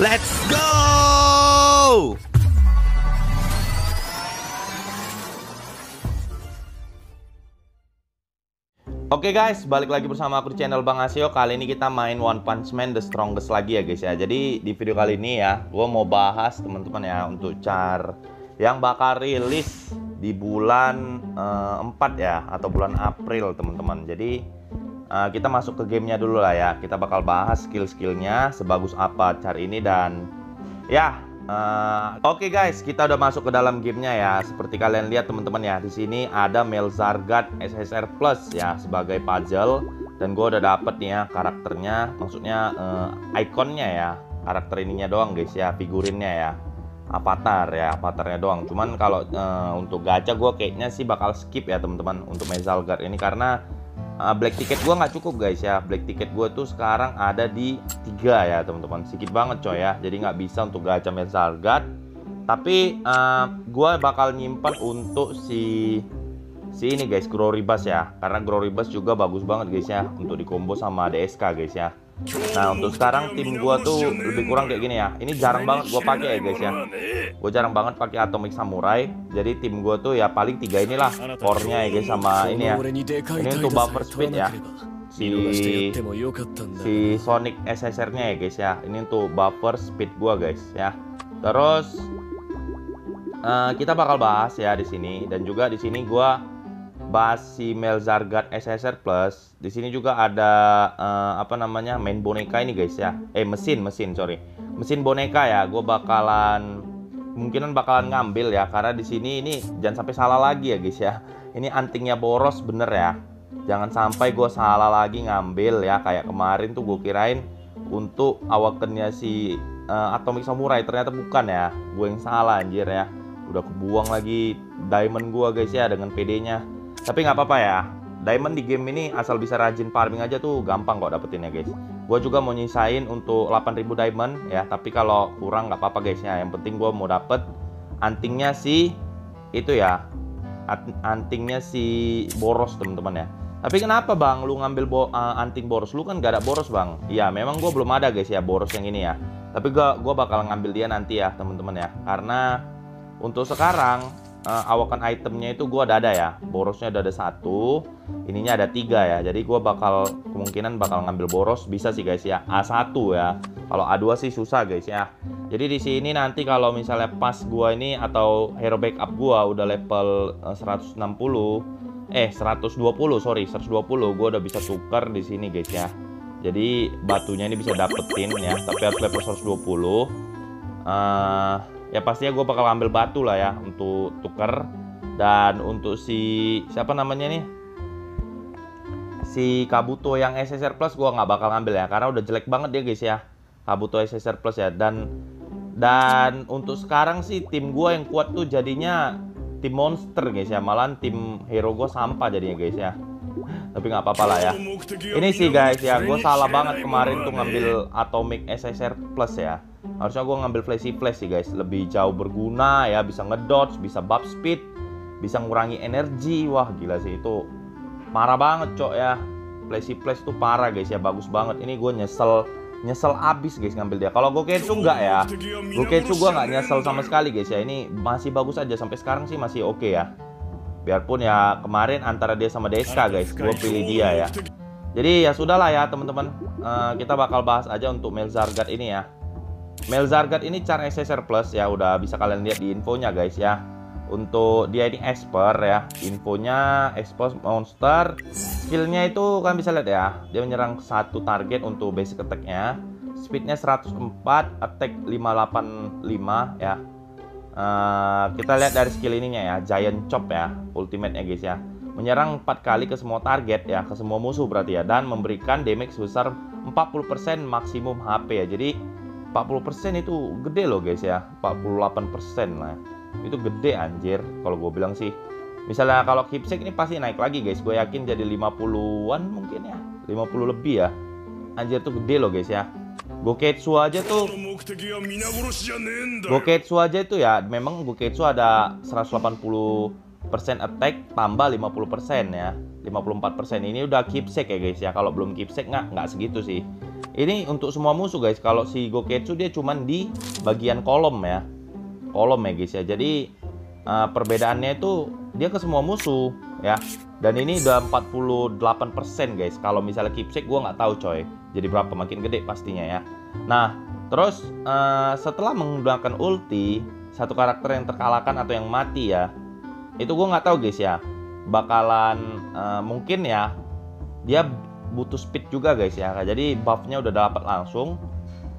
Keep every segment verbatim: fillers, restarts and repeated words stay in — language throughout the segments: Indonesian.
Let's go! Oke guys, balik lagi bersama aku di channel Bang Haseo. Kali ini kita main One Punch Man The Strongest lagi ya guys ya. Jadi di video kali ini ya, gue mau bahas teman-teman ya untuk char yang bakal rilis di bulan uh, empat ya, atau bulan April teman-teman. Jadi uh, kita masuk ke gamenya dulu lah ya. Kita bakal bahas skill-skillnya, sebagus apa char ini dan ya. Uh, Oke okay guys, kita udah masuk ke dalam gamenya ya. Seperti kalian lihat teman-teman ya, di sini ada Melzargard S S R Plus ya sebagai puzzle, dan gue udah dapet nih ya karakternya, maksudnya uh, ikonnya ya, karakter ininya doang guys ya, figurinnya ya, avatar ya, avatarnya doang. Cuman kalau uh, untuk gacha gue kayaknya sih bakal skip ya teman-teman untuk Melzargard ini, karena uh, Black Ticket gue nggak cukup guys ya. Black Ticket gue tuh sekarang ada di tiga ya teman-teman, sedikit banget coy ya. Jadi nggak bisa untuk gacha Melzargard, tapi uh, gue bakal nyimpan untuk si si ini guys, Glory Bus ya, karena Glory Bus juga bagus banget guys ya untuk dikombo sama D S K guys ya. Nah untuk sekarang tim gue tuh lebih kurang kayak gini ya. Ini jarang banget gue pakai ya guys ya. Gue jarang banget pakai Atomic Samurai. Jadi tim gue tuh ya paling tiga inilah core-nya ya guys, sama ini ya. Ini untuk buffer speed ya. Si si Sonic S S R-nya ya guys ya. Ini untuk buffer speed gue guys ya. Terus uh, kita bakal bahas ya di sini, dan juga di sini gue bahas si Melzargard S S R Plus. Di sini juga ada uh, apa namanya, main boneka ini guys ya. Eh mesin mesin sorry mesin boneka ya. Gue bakalan kemungkinan bakalan ngambil ya, karena di sini ini jangan sampai salah lagi ya guys ya. Ini antingnya boros bener ya. Jangan sampai gue salah lagi ngambil ya, kayak kemarin tuh gue kirain untuk awakennya si uh, Atomic Samurai, ternyata bukan ya. Gue yang salah anjir ya. Udah kebuang lagi diamond gue guys ya dengan P D-nya. Tapi nggak apa-apa ya, diamond di game ini asal bisa rajin farming aja tuh gampang kok dapetinnya guys. Gue juga mau nyisain untuk delapan ribu diamond ya, tapi kalau kurang nggak apa-apa guys ya. Yang penting gue mau dapet antingnya si itu ya, antingnya si boros teman-teman ya. Tapi kenapa bang lu ngambil bo uh, anting boros? Lu kan nggak ada boros bang. Iya memang gue belum ada guys ya boros yang ini ya. Tapi gue bakal ngambil dia nanti ya teman-teman ya, karena untuk sekarang Uh, awakan itemnya itu gue udah ada ya. Borosnya udah ada satu, ininya ada tiga ya. Jadi gue bakal kemungkinan bakal ngambil boros bisa sih guys ya, A satu ya. Kalau A dua sih susah guys ya. Jadi di sini nanti kalau misalnya pas gue ini atau hero backup gue udah level seratus enam puluh, eh seratus dua puluh sorry seratus dua puluh, gue udah bisa tukar di sini guys ya. Jadi batunya ini bisa dapetin ya, tapi harus level seratus dua puluh. Uh, ya pastinya gue bakal ambil batu lah ya untuk tuker. Dan untuk si siapa namanya nih, si Kabuto yang S S R Plus gue nggak bakal ngambil ya, karena udah jelek banget dia guys ya, Kabuto S S R Plus ya. Dan dan untuk sekarang sih tim gue yang kuat tuh jadinya tim monster guys ya, malahan tim hero gue sampah jadinya guys ya. Tapi nggak apa-apa lah ya. Ini sih guys ya, gue salah banget kemarin tuh ngambil Atomic S S R Plus ya. Harusnya gue ngambil Flashy Flash sih guys, lebih jauh berguna ya, bisa ngedodge, bisa buff speed, bisa ngurangi energi. Wah gila sih itu, parah banget cok ya. Flashy Flash tuh parah guys ya, bagus banget. Ini gue nyesel, nyesel abis guys ngambil dia. Kalau Goketsu nggak ya, Goketsu gue nggak nyesel sama sekali guys ya. Ini masih bagus aja sampai sekarang sih, masih oke okay ya. Biarpun ya kemarin antara dia sama D S K guys, gue pilih dia ya. Jadi ya sudahlah ya teman-teman, uh, kita bakal bahas aja untuk Melzargard ini ya. Melzargard ini char S S R Plus ya, udah bisa kalian lihat di infonya guys ya. Untuk dia ini Esper ya, infonya Esper monster. Skillnya itu kalian bisa lihat ya, dia menyerang satu target untuk basic attack-nya. Speednya seratus empat, attack lima delapan lima ya. Uh, kita lihat dari skill ininya ya, Giant Chop ya, ultimate-nya guys ya. Menyerang empat kali ke semua target ya, ke semua musuh berarti ya, dan memberikan damage sebesar empat puluh persen maksimum H P ya. Jadi empat puluh persen itu gede loh guys ya, empat puluh delapan persen lah. Itu gede anjir kalau gue bilang sih. Misalnya kalau keepsake ini pasti naik lagi guys, gue yakin jadi lima puluhan mungkin ya, lima puluh lebih ya. Anjir tuh gede loh guys ya. Goketsu aja tuh Goketsu aja itu ya, memang Goketsu ada seratus delapan puluh persen attack tambah lima puluh persen ya, lima puluh empat persen. Ini udah keepsake ya guys ya. Kalau belum keepsake nggak, nggak segitu sih. Ini untuk semua musuh guys. Kalau si Goketsu dia cuman di bagian kolom ya. Kolom ya guys ya. Jadi uh, perbedaannya itu dia ke semua musuh ya. Dan ini udah empat puluh delapan persen guys. Kalau misalnya keepsake gua nggak tahu coy. Jadi berapa, makin gede pastinya ya. Nah, terus uh, setelah menggunakan ulti, satu karakter yang terkalahkan atau yang mati ya. Itu gua nggak tahu guys ya. Bakalan uh, mungkin ya dia butuh speed juga guys ya, jadi buffnya udah dapat langsung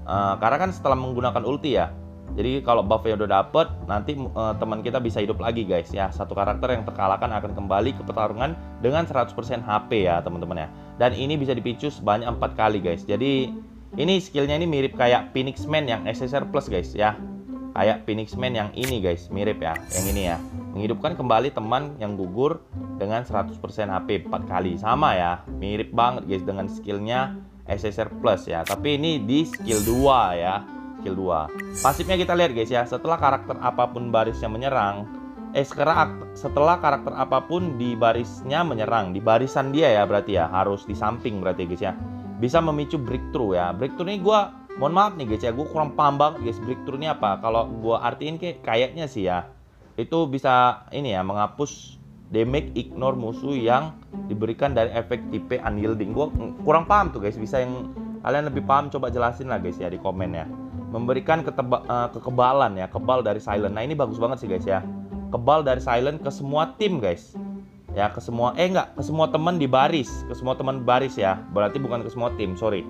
uh, karena kan setelah menggunakan ulti ya, jadi kalau buffnya udah dapat nanti uh, teman kita bisa hidup lagi guys ya. Satu karakter yang terkalahkan akan kembali ke pertarungan dengan seratus persen H P ya teman-teman ya, dan ini bisa dipicu sebanyak empat kali guys. Jadi ini skillnya ini mirip kayak Phoenix Man yang S S R plus guys ya, kayak Phoenix Man yang ini guys, mirip ya yang ini ya, menghidupkan kembali teman yang gugur dengan seratus persen H P empat kali. Sama ya, mirip banget guys dengan skillnya S S R plus ya, tapi ini di skill dua ya, skill dua. Pasifnya kita lihat guys ya, setelah karakter apapun barisnya menyerang, eh setelah karakter apapun di barisnya menyerang, di barisan dia ya berarti ya, harus di samping berarti guys ya, bisa memicu breakthrough ya. Breakthrough ini gue, mohon maaf nih guys ya, gue kurang paham banget guys breakthrough ini apa. Kalau gue artiin kayak kayaknya sih ya, itu bisa ini ya, menghapus damage ignore musuh yang diberikan dari efek tipe unyielding. Gue kurang paham tuh guys, bisa yang kalian lebih paham coba jelasin lah guys ya di komen ya. Memberikan keteba, uh, kekebalan ya, kebal dari silent. Nah ini bagus banget sih guys ya, kebal dari silent ke semua tim guys ya, ke semua eh enggak ke semua teman di baris, ke semua teman baris ya, berarti bukan ke semua tim, sorry,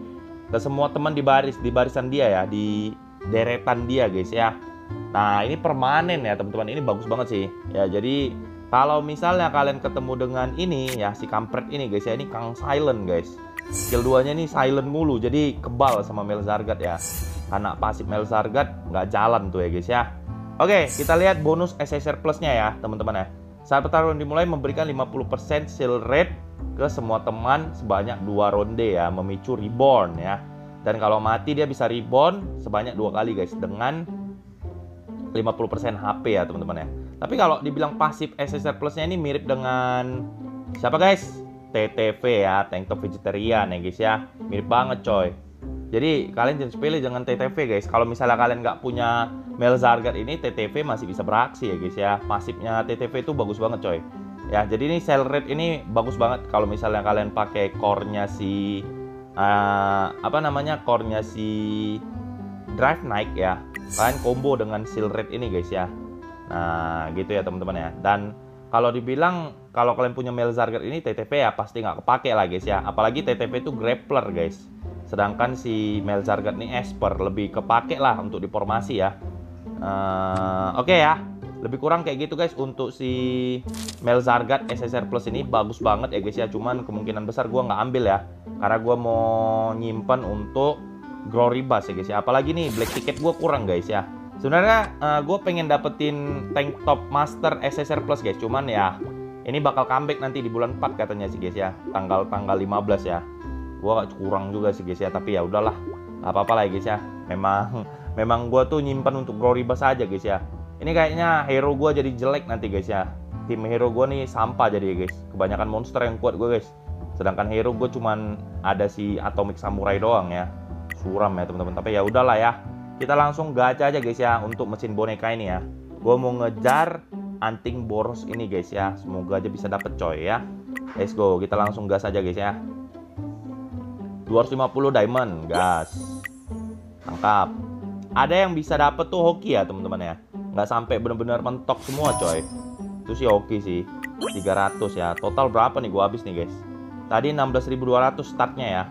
ke semua teman di baris, di barisan dia ya, di deretan dia guys ya. Nah ini permanen ya teman-teman, ini bagus banget sih ya. Jadi kalau misalnya kalian ketemu dengan ini ya, si kampret ini guys ya, ini Kang Silent guys, skill duanya ini silent mulu, jadi kebal sama Melzargard ya, karena pasif Melzargard nggak jalan tuh ya guys ya. Oke, kita lihat bonus S S R plusnya ya teman-teman ya. Saat pertarungan dimulai, memberikan lima puluh persen shield rate ke semua teman sebanyak dua ronde ya, memicu reborn ya. Dan kalau mati dia bisa reborn sebanyak dua kali guys dengan lima puluh persen H P ya teman-teman ya. Tapi kalau dibilang pasif S S R plusnya ini mirip dengan siapa guys? T T V ya, Tank Top Vegetarian ya guys ya. Mirip banget coy. Jadi kalian jangan pilih jangan T T V guys. Kalau misalnya kalian nggak punya Melzargard ini, T T V masih bisa beraksi ya guys ya. Pasifnya T T V itu bagus banget coy. Ya, jadi ini sell rate ini bagus banget kalau misalnya kalian pakai core-nya si uh, apa namanya? Core-nya si Drive Nike ya. Kalian combo dengan shield rate ini guys ya. Nah gitu ya teman-teman ya. Dan kalau dibilang kalau kalian punya Melzargard ini T T P ya pasti nggak kepake lah guys ya. Apalagi T T P itu grappler guys. Sedangkan si Melzargard ini esper, lebih kepake lah untuk diformasi ya. Uh, Oke okay ya. Lebih kurang kayak gitu guys untuk si Melzargard S S R plus ini, bagus banget ya guys ya. Cuman kemungkinan besar gue nggak ambil ya, karena gue mau nyimpan untuk Glory Bus ya guys ya. Apalagi nih Black Ticket gue kurang guys ya. Sebenarnya uh, gue pengen dapetin Tank Top Master S S R plus guys. Cuman ya ini bakal comeback nanti di bulan empat katanya sih guys ya, tanggal-tanggal lima belas ya. Gue kurang juga sih guys ya, tapi ya udahlah, gak apa-apa lah ya guys ya. Memang memang gue tuh nyimpan untuk Glory Bus aja guys ya. Ini kayaknya hero gue jadi jelek nanti guys ya. Tim hero gue nih sampah jadi ya guys. Kebanyakan monster yang kuat gue guys. Sedangkan hero gue cuman ada si Atomic Samurai doang ya. Suram ya teman-teman, tapi ya udahlah ya, kita langsung gacha aja guys ya untuk mesin boneka ini ya. Gue mau ngejar anting boros ini guys ya, semoga aja bisa dapet coy ya. Let's go, kita langsung gas aja guys ya. Dua ratus lima puluh diamond, gas, tangkap. Ada yang bisa dapet tuh hoki ya teman-teman ya, nggak sampai bener-bener mentok semua coy. Itu sih hoki sih tiga ratus ya. Total berapa nih gue habis nih guys? Tadi enam belas ribu dua ratus startnya ya,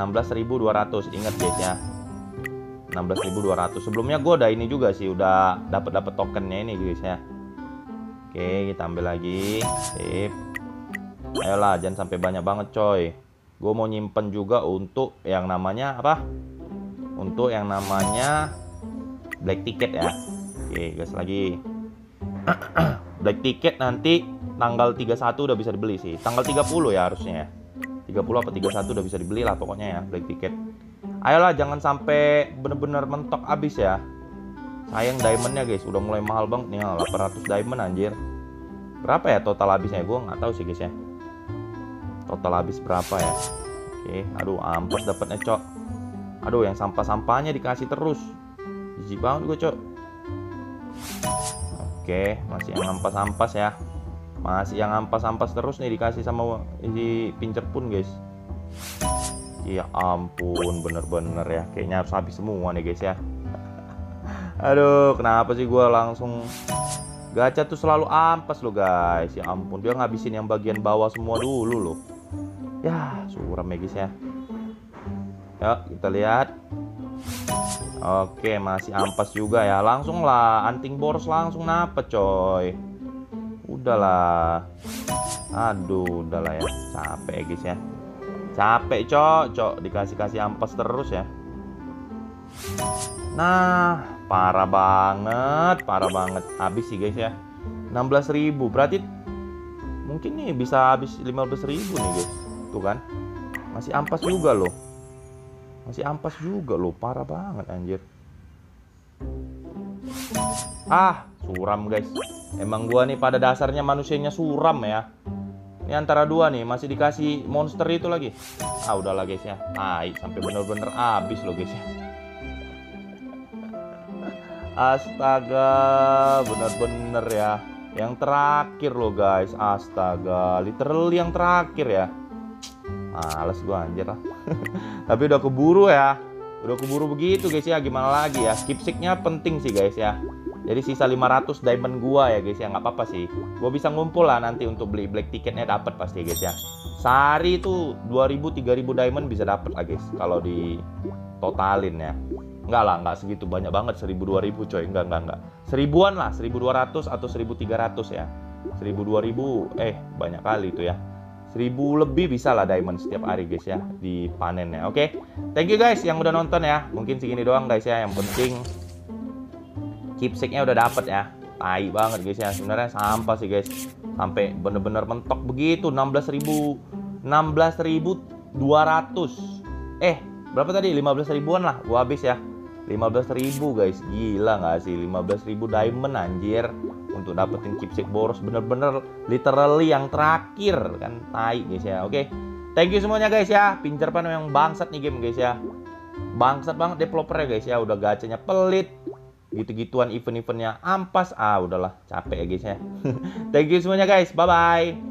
enam belas ribu dua ratus, ingat guys ya, enam belas ribu dua ratus. Sebelumnya gue udah ini juga sih, udah dapet dapet tokennya ini guys ya. Oke, kita ambil lagi. Sip. Ayolah, jangan sampai banyak banget coy. Gue mau nyimpen juga untuk yang namanya apa? Untuk yang namanya Black Ticket ya. Oke, guys lagi. Black Ticket nanti tanggal tiga puluh satu udah bisa dibeli sih. Tanggal tiga puluh ya harusnya ya. tiga puluh apa tiga puluh satu udah bisa dibeli lah pokoknya ya Black Ticket. Ayolah, jangan sampai bener-bener mentok abis ya. Sayang diamondnya guys, udah mulai mahal banget nih, delapan ratus diamond anjir. Berapa ya total habisnya? Gue nggak tahu sih guys ya, total habis berapa ya. Oke, aduh ampes dapatnya cok. Aduh, yang sampah-sampahnya dikasih terus. Jijik banget gue, Cok. Oke, masih yang ampas-ampas ya. Masih yang ampas-ampas terus nih dikasih sama di pincer pun, guys. Ya ampun, bener-bener ya. Kayaknya harus habis semua nih, guys ya. Aduh, kenapa sih gue langsung gacha tuh selalu ampas loh, guys. Ya ampun, dia ngabisin yang bagian bawah semua dulu loh. Ya, suram ya, guys ya. Yuk, kita lihat. Oke, masih ampas juga ya. Langsung lah, anting boros langsung napa, coy. Udahlah. Aduh, udahlah ya. Capek ya, guys ya. Capek, cok, cok. Dikasih-kasih ampas terus ya. Nah, parah banget, parah banget. Habis sih, guys ya. enam belas ribu. Berarti mungkin nih bisa habis lima belas ribu nih, guys. Tuh kan. Masih ampas juga loh. Masih ampas juga loh, parah banget anjir. Ah, suram, guys. Emang gua nih pada dasarnya manusianya suram ya. Ini antara dua nih, masih dikasih monster itu lagi. Ah, udahlah, guys ya. Tai sampai bener-bener habis loh, guys ya. Astaga, bener-bener ya. Yang terakhir loh, guys. Astaga, literally yang terakhir ya. Males gua anjir lah. Tapi udah keburu ya. Udah keburu begitu, guys ya. Gimana lagi ya. Skip seeknya penting sih, guys ya. Jadi sisa lima ratus diamond gua ya, guys ya. Nggak apa-apa sih. Gua bisa ngumpul lah nanti untuk beli black ticketnya, dapat pasti, guys ya. Sehari itu dua ribu sampai tiga ribu diamond bisa dapat lah, guys. Kalau di totalin ya. Enggak lah, nggak segitu banyak banget, seribu dua ribu coy. Enggak, enggak, enggak. Seribuan lah, seribu dua ratus atau seribu tiga ratus ya. seribu dua ribu eh banyak kali itu ya. Seribu lebih bisa lah diamond setiap hari, guys ya, di panennya. Oke, okay? Thank you guys yang udah nonton ya. Mungkin segini doang, guys ya. Yang penting keepsake-nya udah dapet ya. Tai banget, guys ya. Sebenarnya sampah sih, guys. Sampai bener-bener mentok begitu. enam belas ribu, enam belas ribu dua ratus. Eh, berapa tadi? lima belas ribuan lah gua habis ya. lima belas ribu, guys. Gila nggak sih? lima belas ribu diamond anjir. Untuk dapetin keepsake boros, bener-bener literally yang terakhir kan, tai, guys ya. Oke, okay. Thank you semuanya, guys ya. Pincerpan yang bangsat nih game, guys ya. Bangsat banget developernya, guys ya. Udah gacanya pelit, gitu-gituan event-eventnya ampas. Ah, udahlah, capek ya, guys ya. Thank you semuanya, guys. Bye bye.